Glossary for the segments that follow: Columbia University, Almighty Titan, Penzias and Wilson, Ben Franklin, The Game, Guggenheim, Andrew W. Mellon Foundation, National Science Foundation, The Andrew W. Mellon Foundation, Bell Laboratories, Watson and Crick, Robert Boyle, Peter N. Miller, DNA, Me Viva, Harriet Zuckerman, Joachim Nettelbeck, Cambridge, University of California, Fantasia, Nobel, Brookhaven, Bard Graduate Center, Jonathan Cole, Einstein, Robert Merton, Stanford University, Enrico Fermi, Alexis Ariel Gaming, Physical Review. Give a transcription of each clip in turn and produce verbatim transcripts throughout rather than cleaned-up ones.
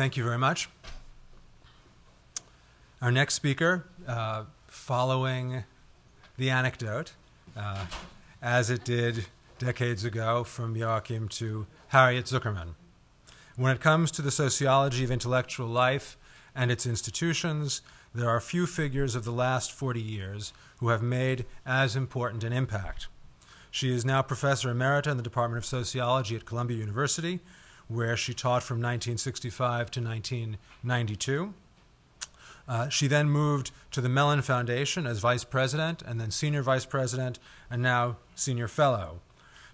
Thank you very much. Our next speaker, uh, following the anecdote, uh, as it did decades ago from Joachim to Harriet Zuckerman. When it comes to the sociology of intellectual life and its institutions, there are few figures of the last forty years who have made as important an impact. She is now Professor Emerita in the Department of Sociology at Columbia University, where she taught from nineteen sixty-five to nineteen ninety-two. Uh, she then moved to the Mellon Foundation as Vice President, and then Senior Vice President, and now Senior Fellow.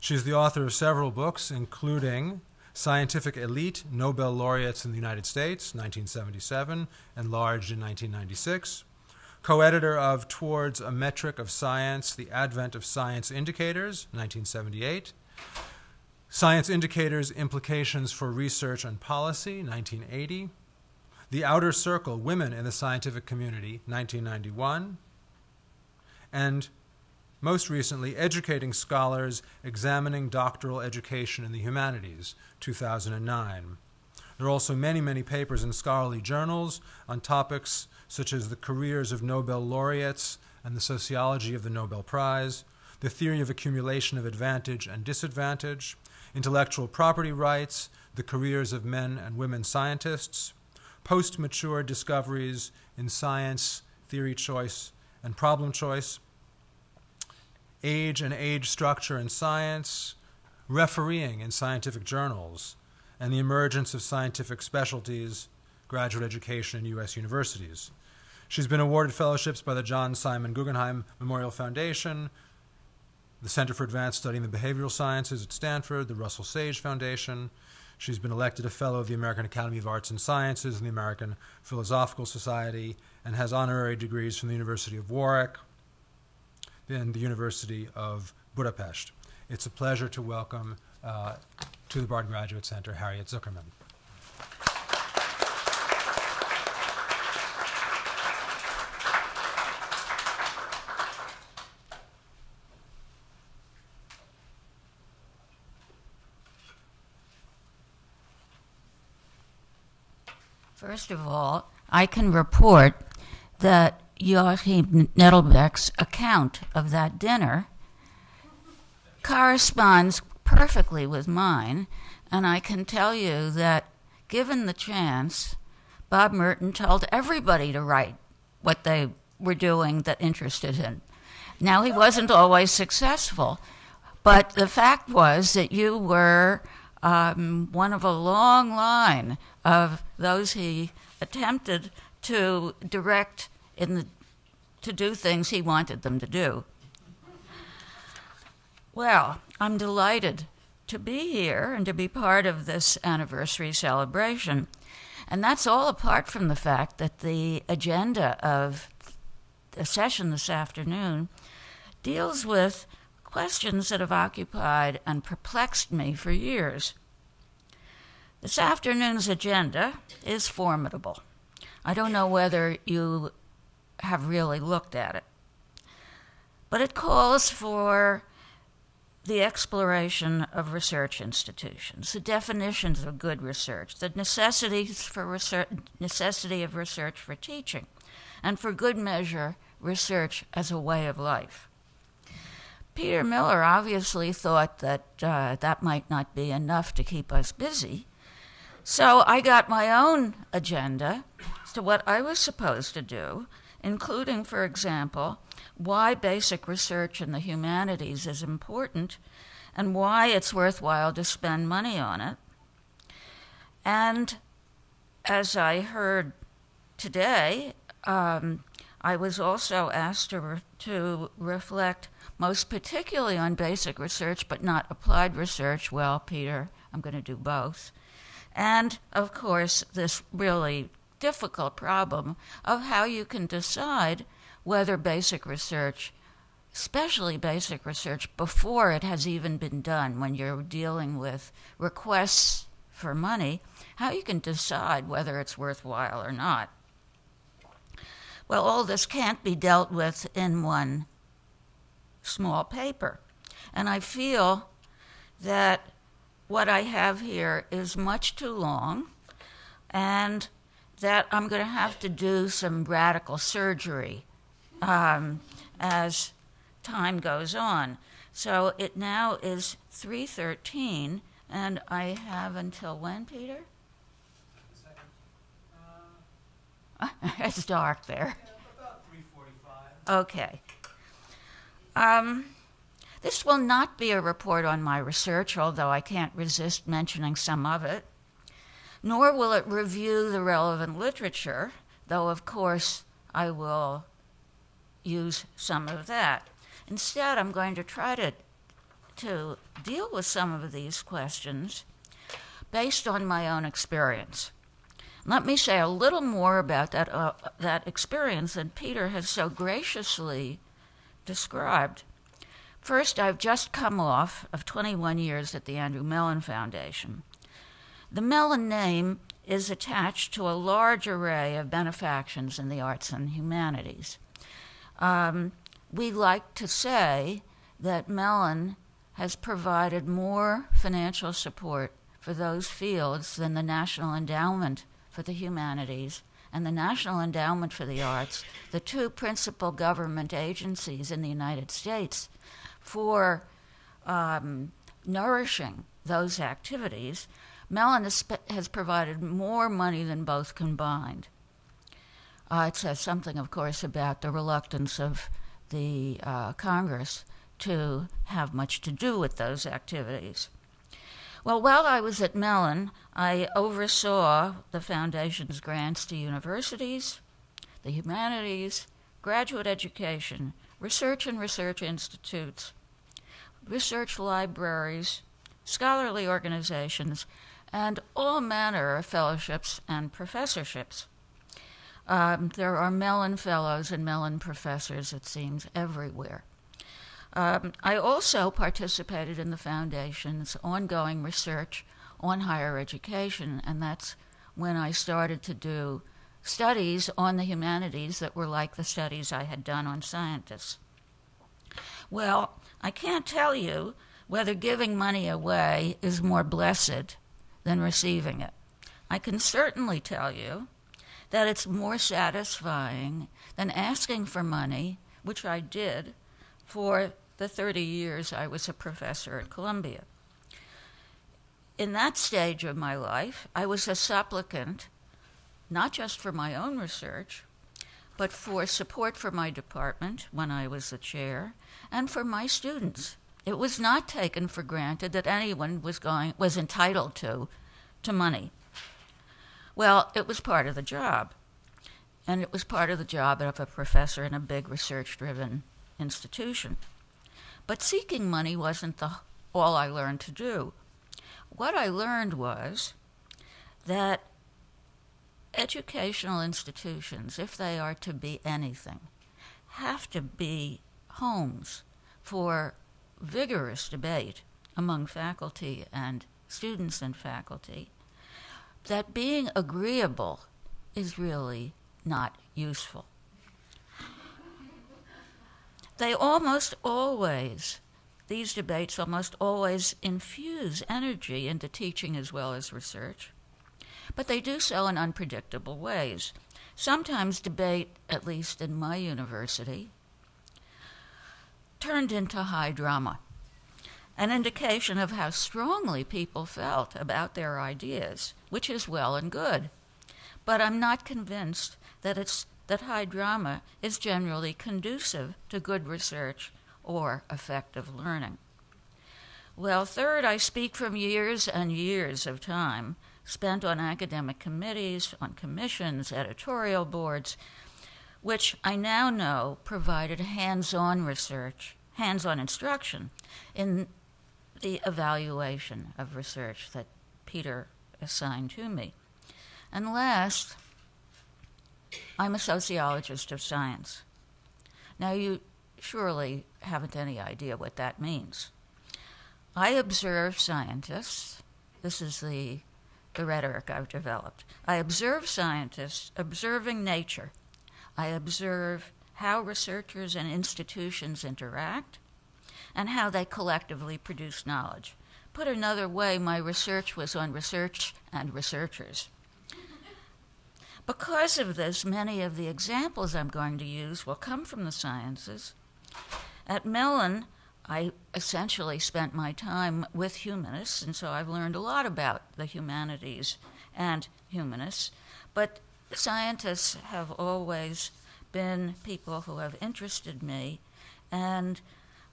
She's the author of several books, including Scientific Elite, Nobel Laureates in the United States, nineteen seventy-seven, enlarged in nineteen ninety-six. Co-editor of Towards a Metric of Science, The Advent of Science Indicators, nineteen seventy-eight. Science Indicators, Implications for Research and Policy, nineteen eighty. The Outer Circle, Women in the Scientific Community, nineteen ninety-one. And most recently, Educating Scholars, Examining Doctoral Education in the Humanities, two thousand nine. There are also many, many papers in scholarly journals on topics such as the careers of Nobel laureates and the sociology of the Nobel Prize, the theory of accumulation of advantage and disadvantage, intellectual property rights, the careers of men and women scientists, post-mature discoveries in science, theory choice, and problem choice, age and age structure in science, refereeing in scientific journals, and the emergence of scientific specialties, graduate education in U S universities. She's been awarded fellowships by the John Simon Guggenheim Memorial Foundation, the Center for Advanced Study in the Behavioral Sciences at Stanford, the Russell Sage Foundation. She's been elected a Fellow of the American Academy of Arts and Sciences and the American Philosophical Society, and has honorary degrees from the University of Warwick and the University of Budapest. It's a pleasure to welcome uh, to the Bard Graduate Center, Harriet Zuckerman. First of all, I can report that Joachim Nettelbeck's account of that dinner corresponds perfectly with mine, and I can tell you that, given the chance, Bob Merton told everybody to write what they were doing that interested him. Now, he wasn't always successful, but the fact was that you were um, one of a long line of those he attempted to direct in the, to do things he wanted them to do. Well, I'm delighted to be here and to be part of this anniversary celebration. And that's all apart from the fact that the agenda of the session this afternoon deals with questions that have occupied and perplexed me for years. This afternoon's agenda is formidable. I don't know whether you have really looked at it, but it calls for the exploration of research institutions, the definitions of good research, the necessities for research, necessity of research for teaching, and for good measure, research as a way of life. Peter Miller obviously thought that uh, that might not be enough to keep us busy, so I got my own agenda as to what I was supposed to do, including, for example, why basic research in the humanities is important and why it's worthwhile to spend money on it. And as I heard today, um, I was also asked to, re to reflect most particularly on basic research, but not applied research. Well, Peter, I'm going to do both. And, of course, this really difficult problem of how you can decide whether basic research, especially basic research, before it has even been done, when you're dealing with requests for money, how you can decide whether it's worthwhile or not. Well, all this can't be dealt with in one small paper. And I feel that what I have here is much too long. and that I'm going to have to do some radical surgery um, as time goes on. So it now is three thirteen, and I have until when, Peter? Uh, it's dark there. Yeah, about three forty-five. Okay. Um, this will not be a report on my research, although I can't resist mentioning some of it. Nor will it review the relevant literature, though, of course, I will use some of that. Instead, I'm going to try to, to deal with some of these questions based on my own experience. Let me say a little more about that, uh, that experience that Peter has so graciously described. First, I've just come off of twenty-one years at the Andrew Mellon Foundation. The Mellon name is attached to a large array of benefactions in the arts and humanities. Um, we like to say that Mellon has provided more financial support for those fields than the National Endowment for the Humanities and the National Endowment for the Arts, the two principal government agencies in the United States for um, nourishing those activities. Mellon has, has provided more money than both combined. Uh, it says something, of course, about the reluctance of the uh, Congress to have much to do with those activities. Well, while I was at Mellon, I oversaw the foundation's grants to universities, the humanities, graduate education, research and research institutes, research libraries, scholarly organizations, and all manner of fellowships and professorships. Um, there are Mellon fellows and Mellon professors, it seems, everywhere. Um, I also participated in the Foundation's ongoing research on higher education, and that's when I started to do studies on the humanities that were like the studies I had done on scientists. Well, I can't tell you whether giving money away is more blessed than receiving it. I can certainly tell you that it's more satisfying than asking for money, which I did for the thirty years I was a professor at Columbia. In that stage of my life, I was a supplicant, not just for my own research, but for support for my department when I was the chair, and for my students. It was not taken for granted that anyone was going was entitled to, to money. Well, it was part of the job, and it was part of the job of a professor in a big research-driven institution. But seeking money wasn't the, all I learned to do. What I learned was that educational institutions, if they are to be anything, have to be homes for vigorous debate among faculty and students and faculty, that being agreeable is really not useful. They almost always, these debates almost always infuse energy into teaching as well as research, but they do so in unpredictable ways. Sometimes debate, at least in my university, turned into high drama, an indication of how strongly people felt about their ideas, which is well and good. But I'm not convinced that it's that high drama is generally conducive to good research or effective learning. Well, third, I speak from years and years of time spent on academic committees, on commissions, editorial boards, which I now know provided hands-on research, hands-on instruction in the evaluation of research that Peter assigned to me. And last, I'm a sociologist of science. Now, you surely haven't any idea what that means. I observe scientists. This is the, the rhetoric I've developed. I observe scientists observing nature. I observe how researchers and institutions interact and how they collectively produce knowledge. Put another way, my research was on research and researchers. Because of this, many of the examples I'm going to use will come from the sciences. At Mellon, I essentially spent my time with humanists, and so I've learned a lot about the humanities and humanists. But scientists have always been people who have interested me, and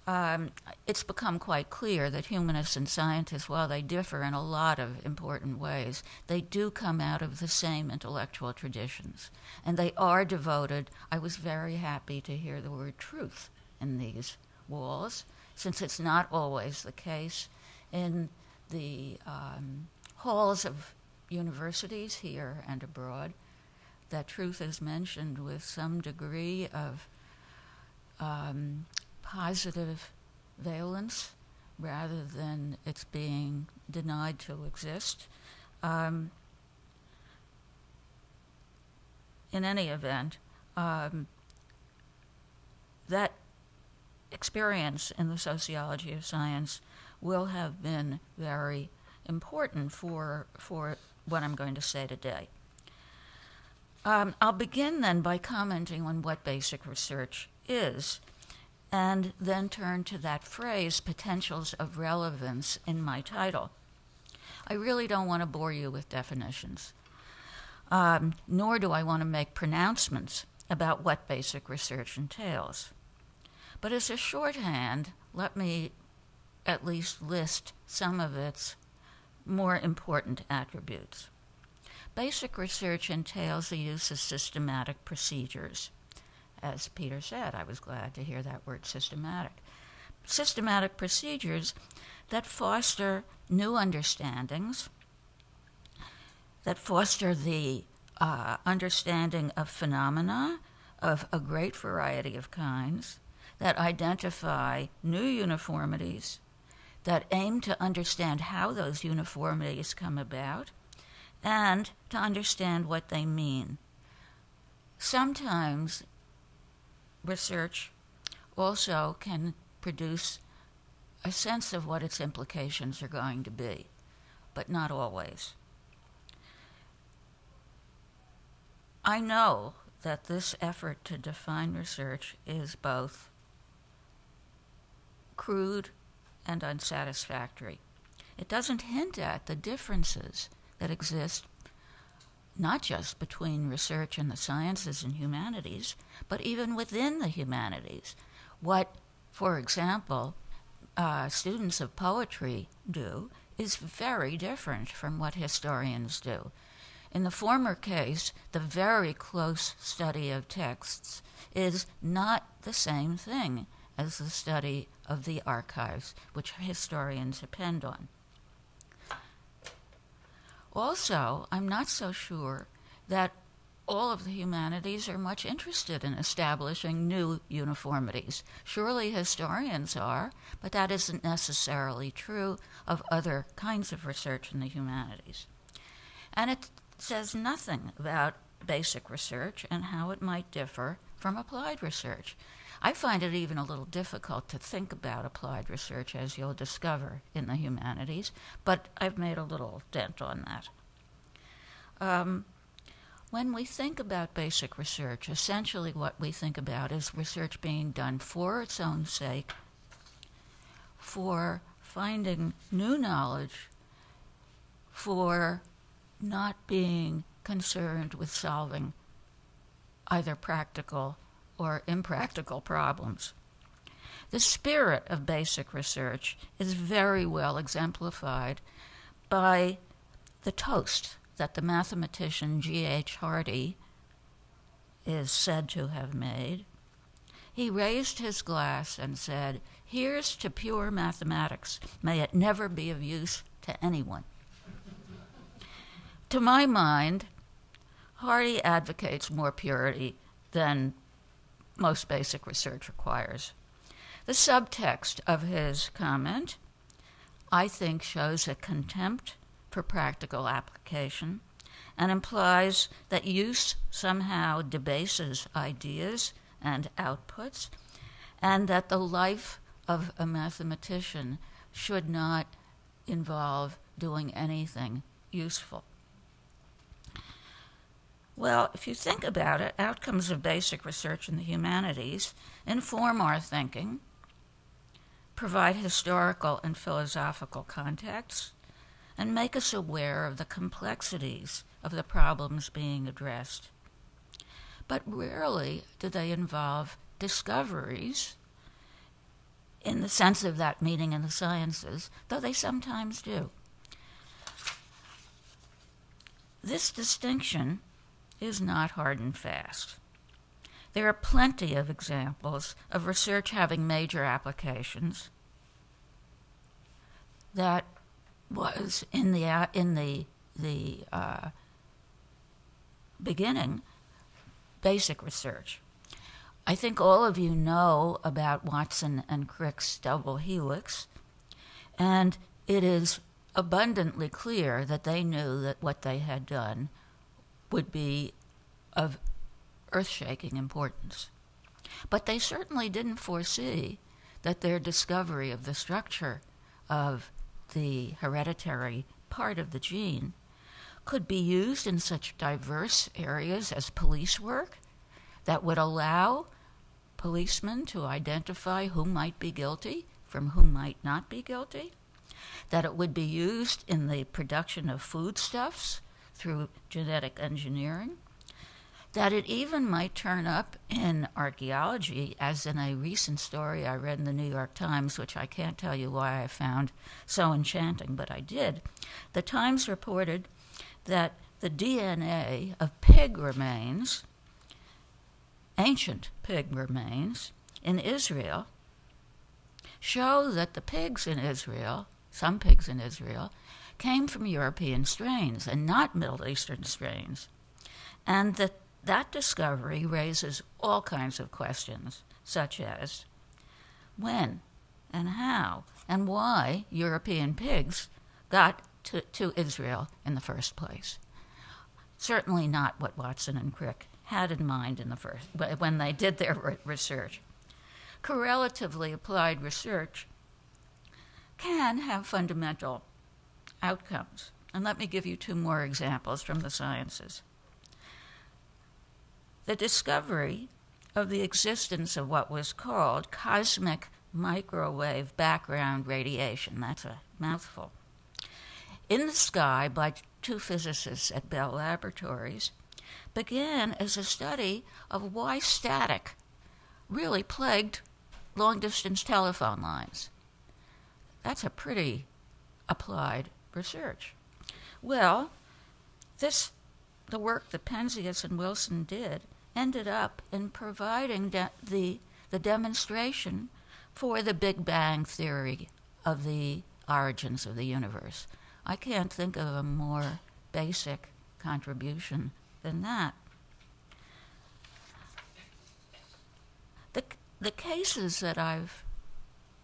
um, it's become quite clear that humanists and scientists, while they differ in a lot of important ways, they do come out of the same intellectual traditions, and they are devoted. I was very happy to hear the word truth in these walls, since it's not always the case in the um, halls of universities here and abroad, that truth is mentioned with some degree of um, positive valence rather than it's being denied to exist. Um, in any event, um, that experience in the sociology of science will have been very important for, for what I'm going to say today. Um, I'll begin then by commenting on what basic research is, and then turn to that phrase, potentials of relevance, in my title. I really don't want to bore you with definitions, um, nor do I want to make pronouncements about what basic research entails. But as a shorthand, let me at least list some of its more important attributes. Basic research entails the use of systematic procedures. As Peter said, I was glad to hear that word systematic. Systematic procedures that foster new understandings, that foster the uh, understanding of phenomena of a great variety of kinds, that identify new uniformities, that aim to understand how those uniformities come about, and to understand what they mean. Sometimes research also can produce a sense of what its implications are going to be, but not always. I know that this effort to define research is both crude and unsatisfactory. It doesn't hint at the differences that exist not just between research and the sciences and humanities, but even within the humanities. What, for example, uh, students of poetry do is very different from what historians do. In the former case, the very close study of texts is not the same thing as the study of the archives, which historians depend on. Also, I'm not so sure that all of the humanities are much interested in establishing new uniformities. Surely historians are, but that isn't necessarily true of other kinds of research in the humanities. And it says nothing about basic research and how it might differ from applied research. I find it even a little difficult to think about applied research, as you'll discover, in the humanities, but I've made a little dent on that. Um, when we think about basic research, essentially what we think about is research being done for its own sake, for finding new knowledge, for not being concerned with solving either practical or impractical problems. The spirit of basic research is very well exemplified by the toast that the mathematician G. H. Hardy is said to have made. He raised his glass and said, "Here's to pure mathematics. May it never be of use to anyone." To my mind, Hardy advocates more purity than most basic research requires. The subtext of his comment, I think, shows a contempt for practical application and implies that use somehow debases ideas and outputs, and that the life of a mathematician should not involve doing anything useful. Well, if you think about it, outcomes of basic research in the humanities inform our thinking, provide historical and philosophical contexts, and make us aware of the complexities of the problems being addressed. But rarely do they involve discoveries in the sense of that meaning in the sciences, though they sometimes do. This distinction is not hard and fast. There are plenty of examples of research having major applications that was in the uh, in the the uh, beginning basic research. I think all of you know about Watson and Crick's double helix, and it is abundantly clear that they knew that what they had done would be of earth-shaking importance. But they certainly didn't foresee that their discovery of the structure of the hereditary part of the gene could be used in such diverse areas as police work that would allow policemen to identify who might be guilty from who might not be guilty, that it would be used in the production of foodstuffs through genetic engineering, that it even might turn up in archaeology, as in a recent story I read in the New York Times, which I can't tell you why I found so enchanting, but I did. The Times reported that the D N A of pig remains, ancient pig remains, in Israel show that the pigs in Israel, some pigs in Israel, came from European strains and not Middle Eastern strains, and that That discovery raises all kinds of questions, such as when and how and why European pigs got to, to Israel in the first place. Certainly not what Watson and Crick had in mind in the first, when they did their research. Correlatively applied research can have fundamental outcomes. And let me give you two more examples from the sciences. The discovery of the existence of what was called cosmic microwave background radiation, that's a mouthful, in the sky by two physicists at Bell Laboratories began as a study of why static really plagued long-distance telephone lines. That's a pretty applied research. Well, this, the work that Penzias and Wilson did ended up in providing de the, the demonstration for the Big Bang theory of the origins of the universe. I can't think of a more basic contribution than that. The, the cases that I've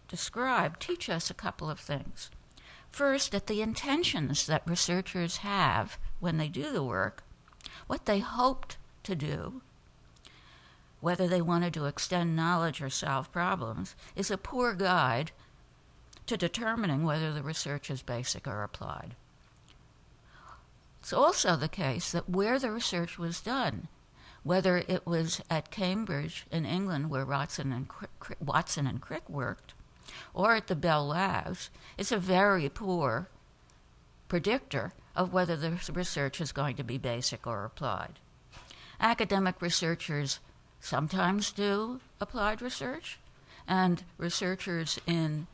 described teach us a couple of things. First, that the intentions that researchers have when they do the work, what they hoped to do, whether they wanted to extend knowledge or solve problems, is a poor guide to determining whether the research is basic or applied. It's also the case that where the research was done, whether it was at Cambridge in England where Watson and Crick, Watson and Crick worked, or at the Bell Labs, it's a very poor predictor of whether the research is going to be basic or applied. Academic researchers sometimes do applied research, and researchers in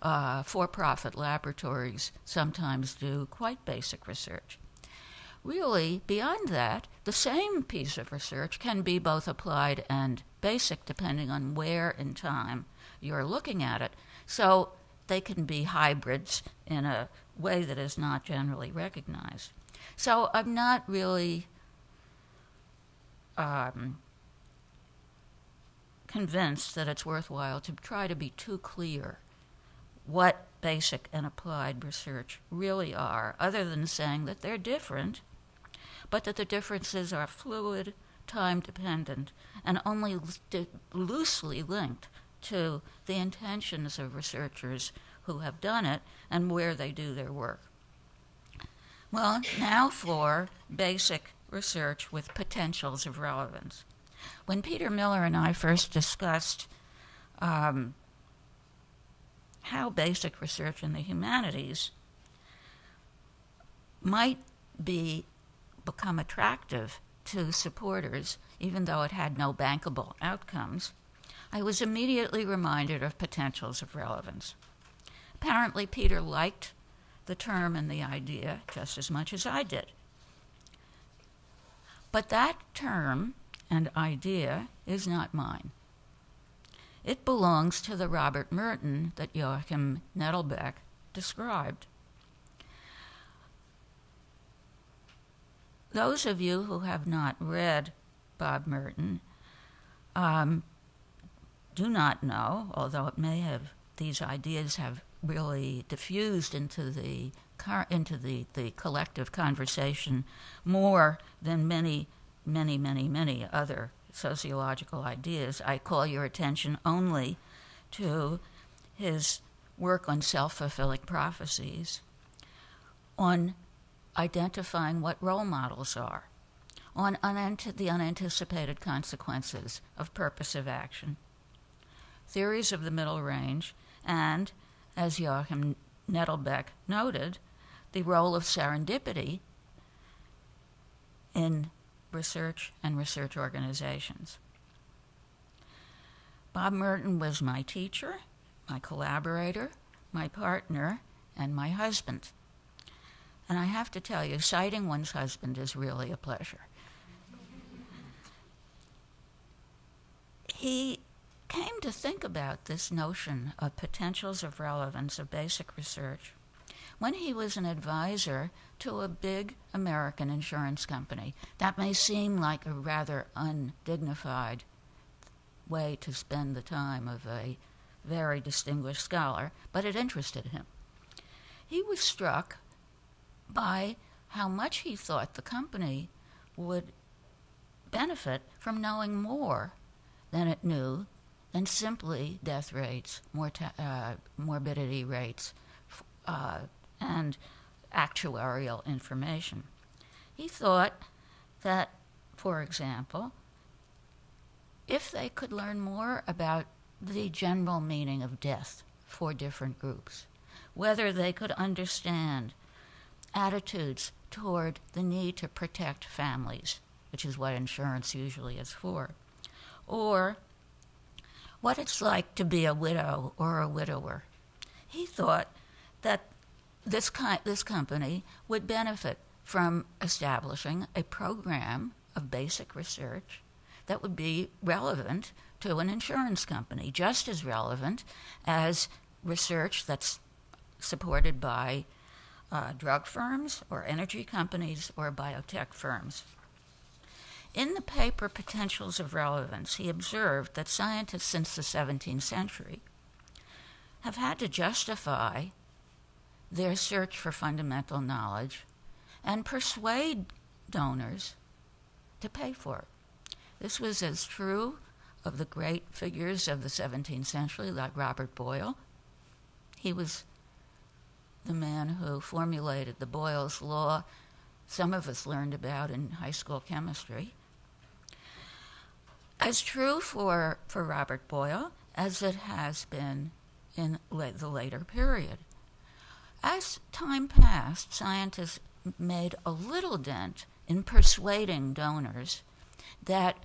uh, for-profit laboratories sometimes do quite basic research. Really, beyond that, the same piece of research can be both applied and basic depending on where in time you're looking at it. So they can be hybrids in a way that is not generally recognized. So I'm not really um, convinced that it's worthwhile to try to be too clear what basic and applied research really are, other than saying that they're different, but that the differences are fluid, time-dependent, and only loosely linked to the intentions of researchers who have done it and where they do their work. Well, now for basic research with potentials of relevance. When Peter Miller and I first discussed um, how basic research in the humanities might be become attractive to supporters, even though it had no bankable outcomes, I was immediately reminded of potentials of relevance. Apparently, Peter liked the term and the idea just as much as I did. But that term and idea is not mine. It belongs to the Robert Merton that Joachim Nettelbeck described. Those of you who have not read Bob Merton um, do not know, although it may have, these ideas have really diffused into the into the, the collective conversation more than many, many, many, many other sociological ideas. I call your attention only to his work on self-fulfilling prophecies, on identifying what role models are, on unant the unanticipated consequences of purposive action, theories of the middle range, and, as Joachim Nettelbeck noted, the role of serendipity in research and research organizations. Bob Merton was my teacher, my collaborator, my partner, and my husband. And I have to tell you, citing one's husband is really a pleasure. He came to think about this notion of potentials of relevance of basic research when he was an advisor to a big American insurance company. That may seem like a rather undignified way to spend the time of a very distinguished scholar, but it interested him. He was struck by how much he thought the company would benefit from knowing more than it knew than simply death rates, morta uh, morbidity rates, uh, and actuarial information. He thought that, for example, if they could learn more about the general meaning of death for different groups, whether they could understand attitudes toward the need to protect families, which is what insurance usually is for, or what it's like to be a widow or a widower. He thought that this, ki- this company would benefit from establishing a program of basic research that would be relevant to an insurance company, just as relevant as research that's supported by Uh, drug firms or energy companies or biotech firms. In the paper Potentials of Relevance, he observed that scientists since the seventeenth century have had to justify their search for fundamental knowledge and persuade donors to pay for it. This was as true of the great figures of the seventeenth century like Robert Boyle. He was the man who formulated the Boyle's Law some of us learned about in high school chemistry, as true for, for Robert Boyle as it has been in la the later period. As time passed, scientists made a little dent in persuading donors that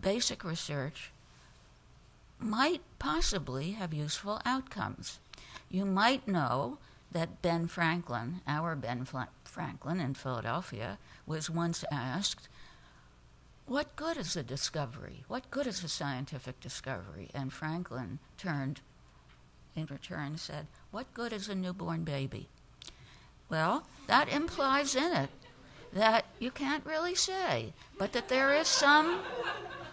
basic research might possibly have useful outcomes. You might know that Ben Franklin, our Ben Franklin in Philadelphia, was once asked, what good is a discovery? What good is a scientific discovery? And Franklin turned, in return said, what good is a newborn baby? Well, that implies in it that you can't really say, but that there is some,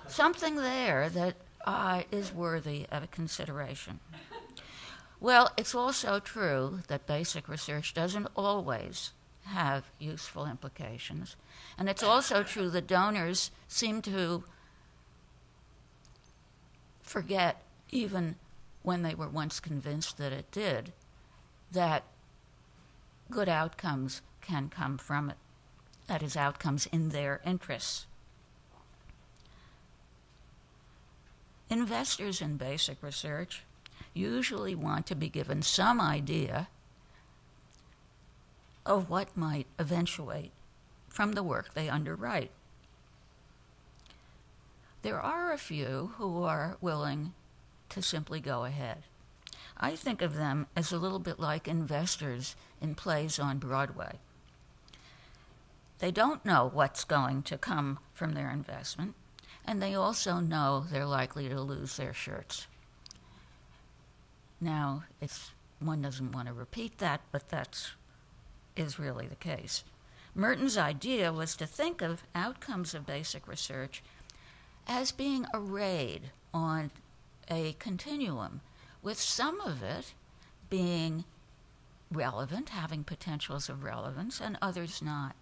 something there that uh, is worthy of a consideration. Well, it's also true that basic research doesn't always have useful implications. And it's also true that donors seem to forget, even when they were once convinced that it did, that good outcomes can come from it. at his outcomes in their interests. Investors in basic research usually want to be given some idea of what might eventuate from the work they underwrite. There are a few who are willing to simply go ahead. I think of them as a little bit like investors in plays on Broadway. They don't know what's going to come from their investment, and they also know they're likely to lose their shirts. Now, it's, one doesn't want to repeat that, but that is really the case. Merton's idea was to think of outcomes of basic research as being arrayed on a continuum, with some of it being relevant, having potentials of relevance, and others not.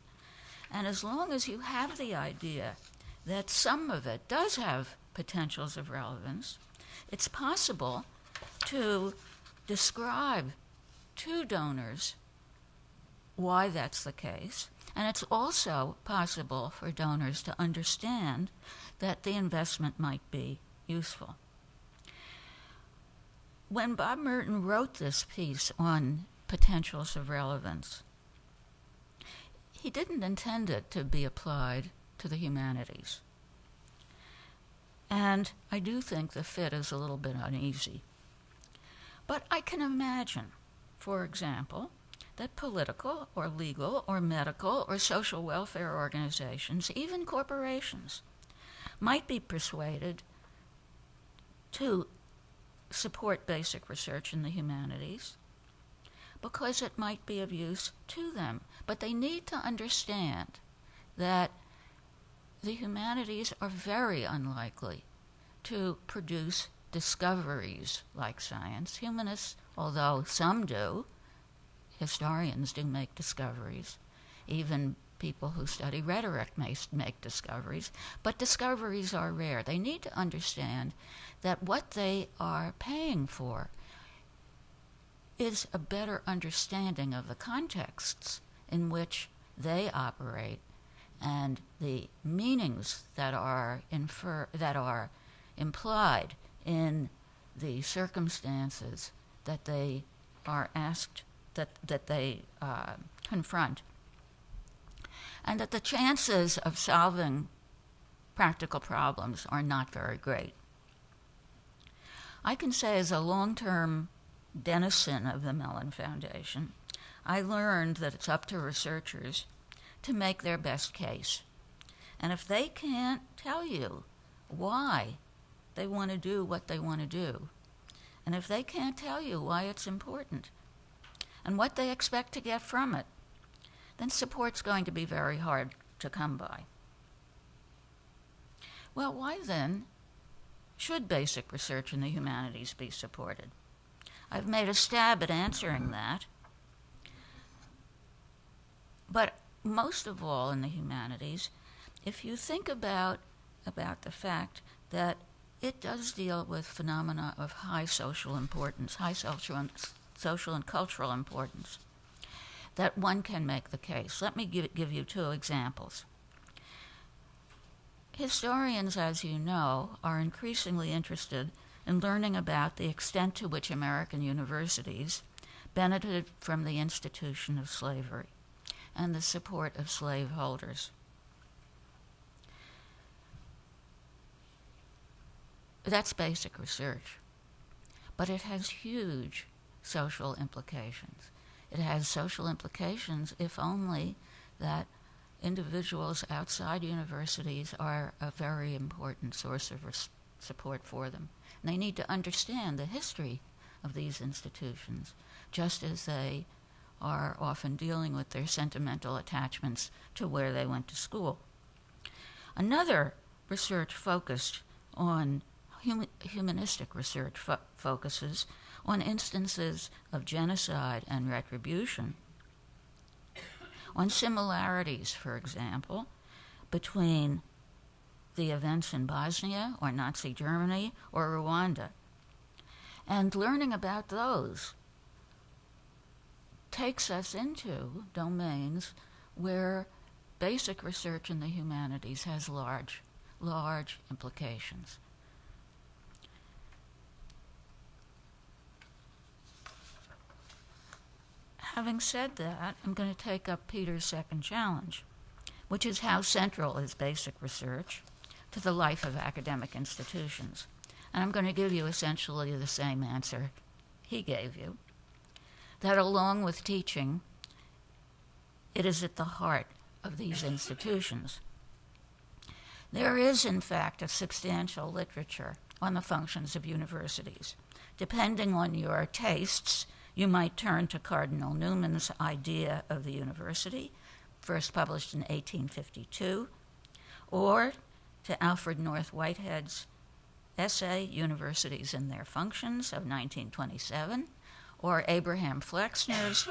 And as long as you have the idea that some of it does have potentials of relevance, it's possible to describe to donors why that's the case. And it's also possible for donors to understand that the investment might be useful. When Bob Merton wrote this piece on potentials of relevance, he didn't intend it to be applied to the humanities. And I do think the fit is a little bit uneasy. But I can imagine, for example, that political or legal or medical or social welfare organizations, even corporations, might be persuaded to support basic research in the humanities because it might be of use to them. But they need to understand that the humanities are very unlikely to produce discoveries like science. Humanists, although some do, historians do make discoveries. Even people who study rhetoric may make discoveries, but discoveries are rare. They need to understand that what they are paying for is a better understanding of the contexts in which they operate and the meanings that are infer that are implied in the circumstances that they are asked that that they uh, confront. And that the chances of solving practical problems are not very great. I can say as a long-term denizen of the Mellon Foundation, I learned that it's up to researchers to make their best case. And if they can't tell you why they want to do what they want to do, and if they can't tell you why it's important and what they expect to get from it, then support's going to be very hard to come by. Well, why then should basic research in the humanities be supported? I've made a stab at answering that. But most of all in the humanities, if you think about, about the fact that it does deal with phenomena of high social importance, high social and, social and cultural importance, that one can make the case. Let me give, give you two examples. Historians, as you know, are increasingly interested in learning about the extent to which American universities benefited from the institution of slavery and the support of slaveholders. That's basic research, but it has huge social implications. It has social implications, if only that individuals outside universities are a very important source of support for them. And they need to understand the history of these institutions, just as they are often dealing with their sentimental attachments to where they went to school. Another research focused on hum humanistic research fo focuses on instances of genocide and retribution, on similarities, for example, between the events in Bosnia or Nazi Germany or Rwanda. And learning about those takes us into domains where basic research in the humanities has large, large implications. Having said that, I'm going to take up Peter's second challenge, which is how central is basic research to the life of academic institutions. And I'm going to give you essentially the same answer he gave you, that along with teaching, it is at the heart of these institutions. There is, in fact, a substantial literature on the functions of universities. Depending on your tastes, you might turn to Cardinal Newman's Idea of the University, first published in eighteen fifty-two, or to Alfred North Whitehead's essay, Universities and Their Functions, of nineteen twenty-seven, or Abraham Flexner's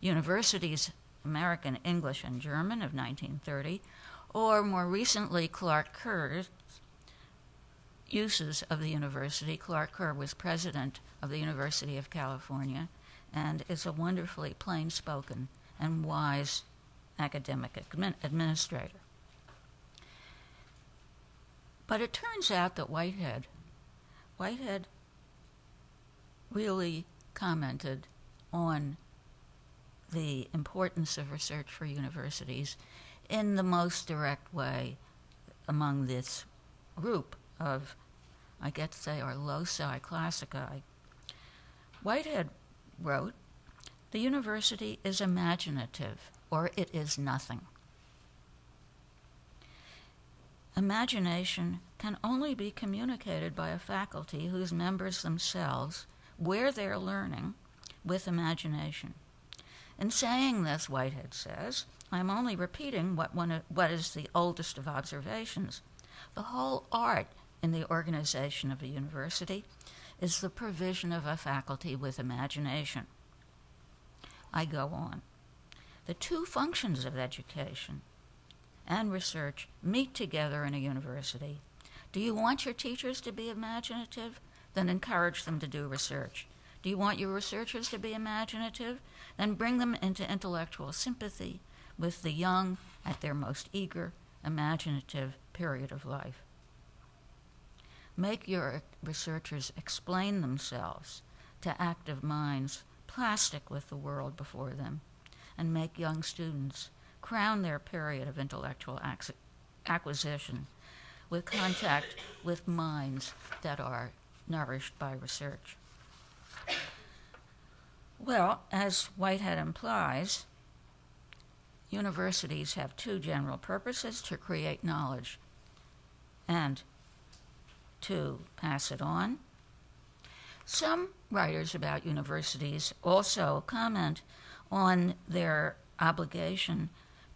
Universities, American, English, and German, of nineteen thirty, or more recently, Clark Kerr's Uses of the University. Clark Kerr was president of the University of California and is a wonderfully plain-spoken and wise academic admin administrator. But it turns out that Whitehead, Whitehead really commented on the importance of research for universities in the most direct way among this group of, I get to say, our loci classicae. Whitehead wrote, "The university is imaginative, or it is nothing. Imagination can only be communicated by a faculty whose members themselves wear their learning with imagination." In saying this, Whitehead says, I'm only repeating what, one, what is the oldest of observations. The whole art in the organization of a university is the provision of a faculty with imagination. I go on. The two functions of education and research meet together in a university. Do you want your teachers to be imaginative? Then encourage them to do research. Do you want your researchers to be imaginative? Then bring them into intellectual sympathy with the young at their most eager, imaginative period of life. Make your researchers explain themselves to active minds, plastic with the world before them, and make young students crown their period of intellectual acquisition with contact with minds that are nourished by research. Well, as Whitehead implies, universities have two general purposes: to create knowledge and to pass it on. Some writers about universities also comment on their obligation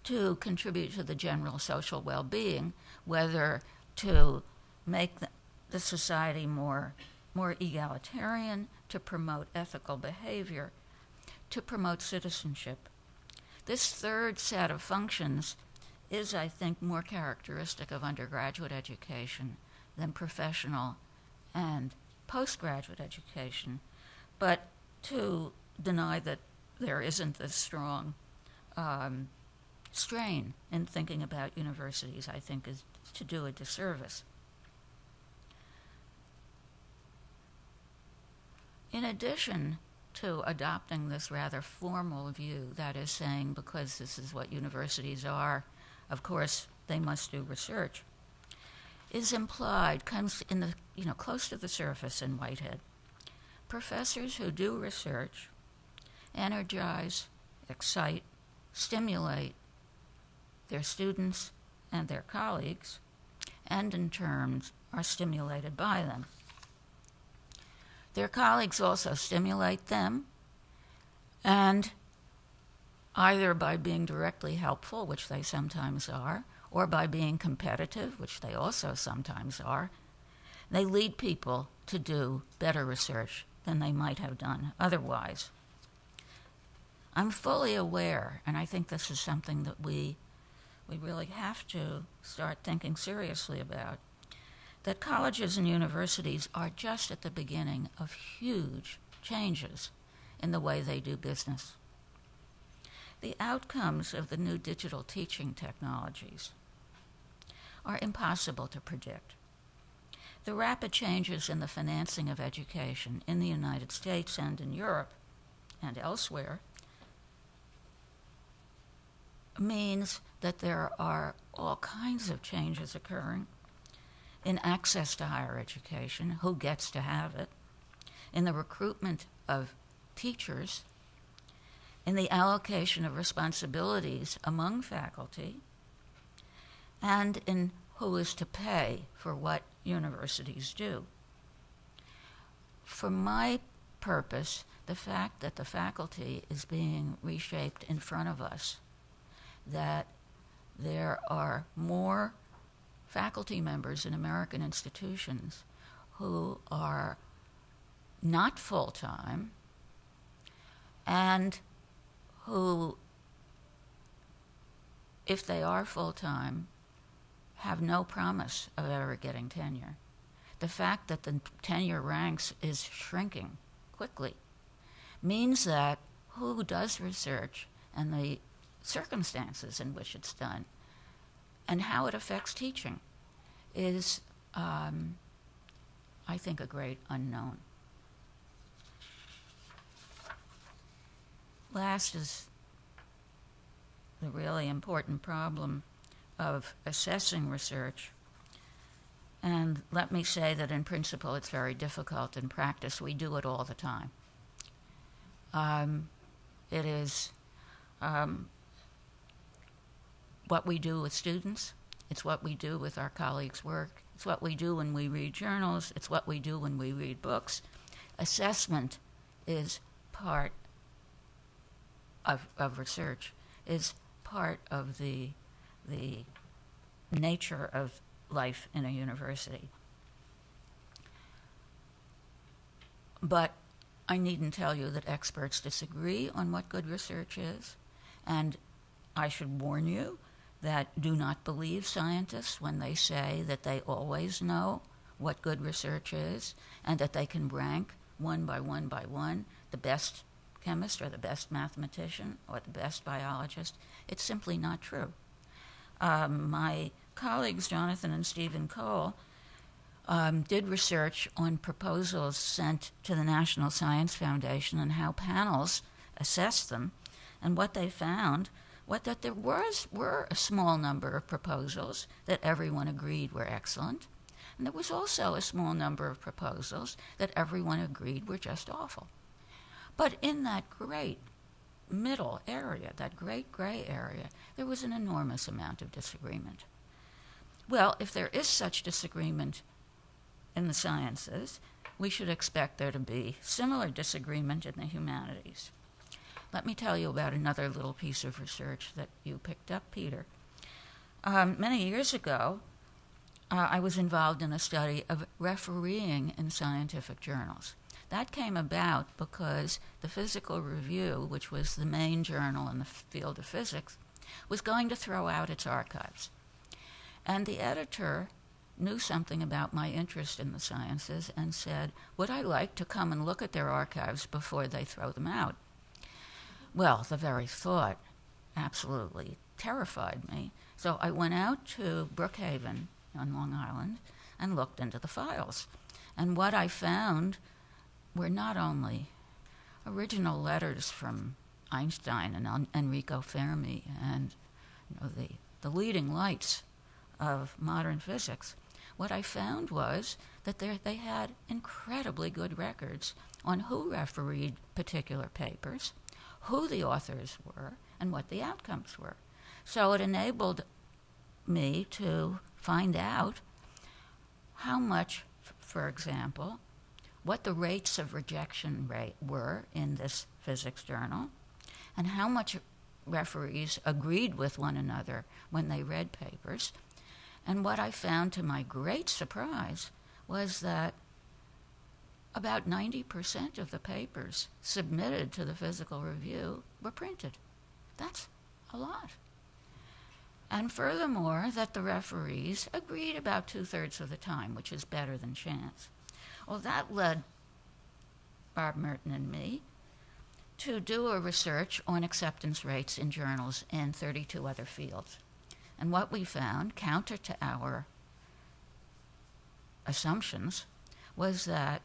to contribute to the general social well-being, whether to make the, the society more, more egalitarian, to promote ethical behavior, to promote citizenship. This third set of functions is, I think, more characteristic of undergraduate education than professional and postgraduate education, but to deny that there isn't this strong Um, strain in thinking about universities, I think, is to do a disservice. In addition to adopting this rather formal view, that is saying, because this is what universities are, of course they must do research, is implied, comes in the, you know, close to the surface in Whitehead. Professors who do research energize, excite, stimulate their students and their colleagues, and in turn are stimulated by them. Their colleagues also stimulate them, and either by being directly helpful, which they sometimes are, or by being competitive, which they also sometimes are, they lead people to do better research than they might have done otherwise. I'm fully aware, and I think this is something that we, we really have to start thinking seriously about, that colleges and universities are just at the beginning of huge changes in the way they do business. the outcomes of the new digital teaching technologies are impossible to predict. The rapid changes in the financing of education in the United States and in Europe and elsewhere means that there are all kinds of changes occurring in access to higher education, who gets to have it, in the recruitment of teachers, in the allocation of responsibilities among faculty, and in who is to pay for what universities do. For my purpose, the fact that the faculty is being reshaped in front of us, that there are more faculty members in American institutions who are not full-time and who, if they are full-time, have no promise of ever getting tenure. The fact that the tenure ranks is shrinking quickly means that who does research and the circumstances in which it's done and how it affects teaching is, um, I think, a great unknown. Last is the really important problem of assessing research. And let me say that in principle it's very difficult. In practice, we do it all the time. Um, it is um, what we do with students, it's what we do with our colleagues' work, it's what we do when we read journals, it's what we do when we read books. Assessment is part of, of research, is part of the, the nature of life in a university. But I needn't tell you that experts disagree on what good research is, and I should warn you that do not believe scientists when they say that they always know what good research is and that they can rank one by one by one the best chemist or the best mathematician or the best biologist. It's simply not true. Um, my colleagues, Jonathan and Stephen Cole, um, did research on proposals sent to the National Science Foundation and how panels assessed them, and what they found What that there was were a small number of proposals that everyone agreed were excellent, and there was also a small number of proposals that everyone agreed were just awful. But in that great middle area, that great gray area, there was an enormous amount of disagreement. Well, if there is such disagreement in the sciences, we should expect there to be similar disagreement in the humanities. Let me tell you about another little piece of research that you picked up, Peter. Um, many years ago, uh, I was involved in a study of refereeing in scientific journals. That came about because the Physical Review, which was the main journal in the field of physics, was going to throw out its archives. And the editor knew something about my interest in the sciences and said, would I like to come and look at their archives before they throw them out? Well, the very thought absolutely terrified me. So I went out to Brookhaven on Long Island and looked into the files. And what I found were not only original letters from Einstein and Enrico Fermi and you know, the, the leading lights of modern physics, what I found was that there, they had incredibly good records on who refereed particular papers, who the authors were, and what the outcomes were. So it enabled me to find out how much, for example, what the rates of rejection rate were in this physics journal, and how much referees agreed with one another when they read papers. And what I found to my great surprise was that about ninety percent of the papers submitted to the Physical Review were printed. That's a lot. And furthermore, that the referees agreed about two-thirds of the time, which is better than chance. Well, that led Bob Merton and me to do a research on acceptance rates in journals in thirty-two other fields. And what we found, counter to our assumptions, was that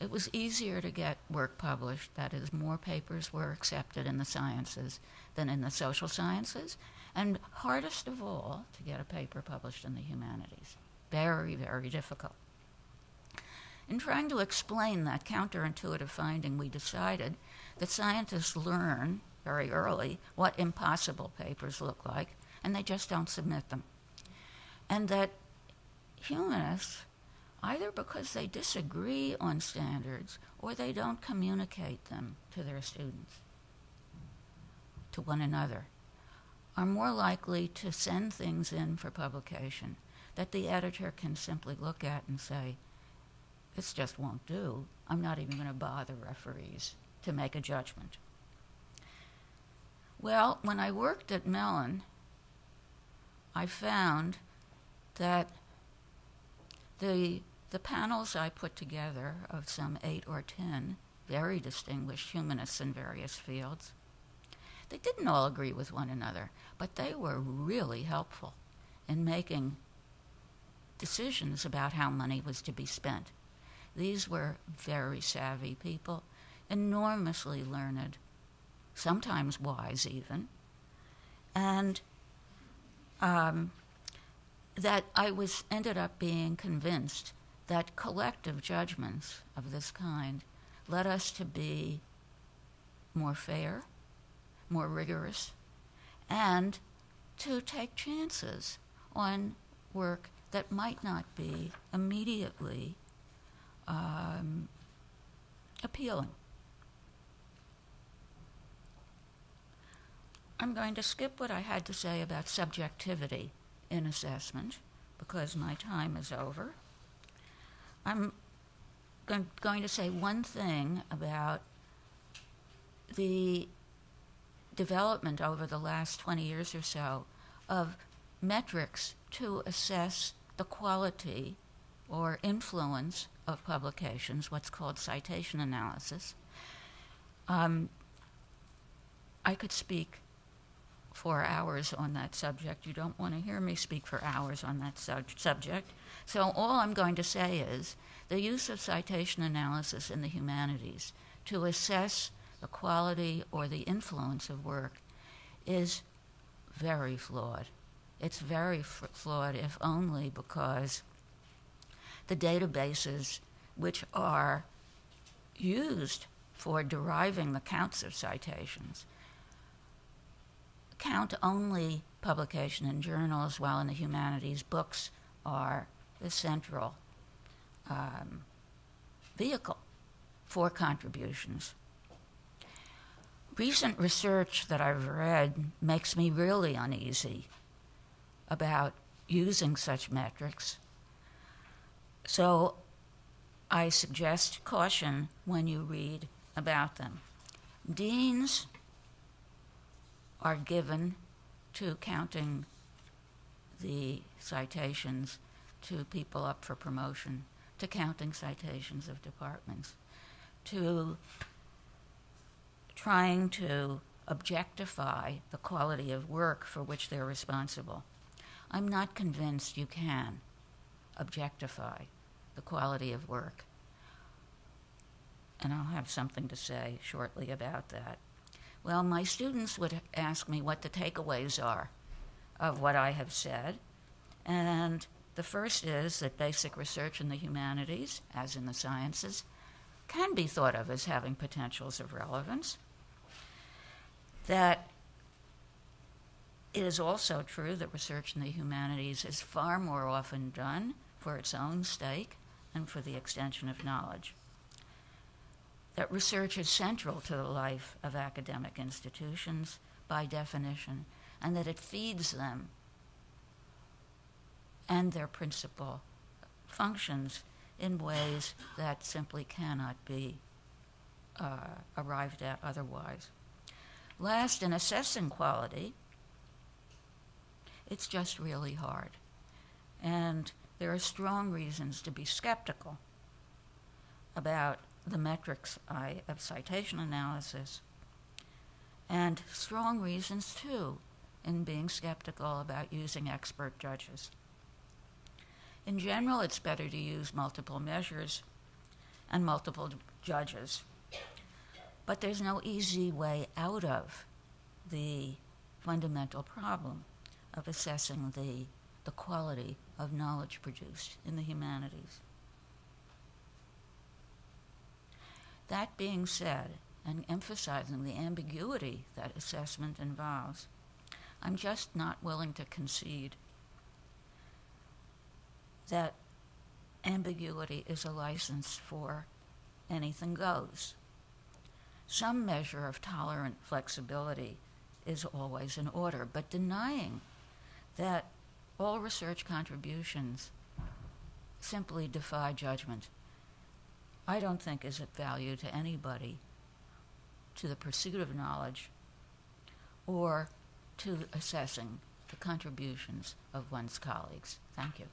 it was easier to get work published, that is, more papers were accepted in the sciences than in the social sciences, and hardest of all, to get a paper published in the humanities. Very, very difficult. In trying to explain that counterintuitive finding, we decided that scientists learn very early what impossible papers look like, and they just don't submit them. And that humanists, either because they disagree on standards or they don't communicate them to their students, to one another, are more likely to send things in for publication that the editor can simply look at and say, this just won't do. I'm not even going to bother referees to make a judgment. Well, when I worked at Mellon, I found that the, the panels I put together of some eight or ten very distinguished humanists in various fields, they didn't all agree with one another, but they were really helpful in making decisions about how money was to be spent. These were very savvy people, enormously learned, sometimes wise even, and um, that I was ended up being convinced that collective judgments of this kind led us to be more fair, more rigorous, and to take chances on work that might not be immediately Um, appealing. I'm going to skip what I had to say about subjectivity in assessment because my time is over. I'm go- going to say one thing about the development over the last twenty years or so of metrics to assess the quality or influence of publications, what's called citation analysis. Um, I could speak for hours on that subject. You don't want to hear me speak for hours on that su- subject. So all I'm going to say is the use of citation analysis in the humanities to assess the quality or the influence of work is very flawed. It's very f- flawed if only because the databases which are used for deriving the counts of citations count only publication in journals, while in the humanities, books are the central um, vehicle for contributions. Recent research that I've read makes me really uneasy about using such metrics. So I suggest caution when you read about them. Deans are given to counting the citations to people up for promotion, to counting citations of departments, to trying to objectify the quality of work for which they're responsible. I'm not convinced you can objectify the quality of work. And I'll have something to say shortly about that. Well, my students would ask me what the takeaways are of what I have said. And the first is that basic research in the humanities, as in the sciences, can be thought of as having potentials of relevance. That it is also true that research in the humanities is far more often done for its own stake and for the extension of knowledge. That research is central to the life of academic institutions by definition, and that it feeds them and their principal functions in ways that simply cannot be uh, arrived at otherwise. Last, in assessing quality, it's just really hard. And there are strong reasons to be skeptical about the metrics of citation analysis and strong reasons, too, in being skeptical about using expert judges. In general, it's better to use multiple measures and multiple judges, but there's no easy way out of the fundamental problem of assessing the, the quality of knowledge produced in the humanities. That being said, and emphasizing the ambiguity that assessment involves, I'm just not willing to concede that ambiguity is a license for anything goes. Some measure of tolerant flexibility is always in order, but denying that all research contributions simply defy judgment, I don't think is of value to anybody, to the pursuit of knowledge, or to assessing the contributions of one's colleagues. Thank you.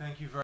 Thank you very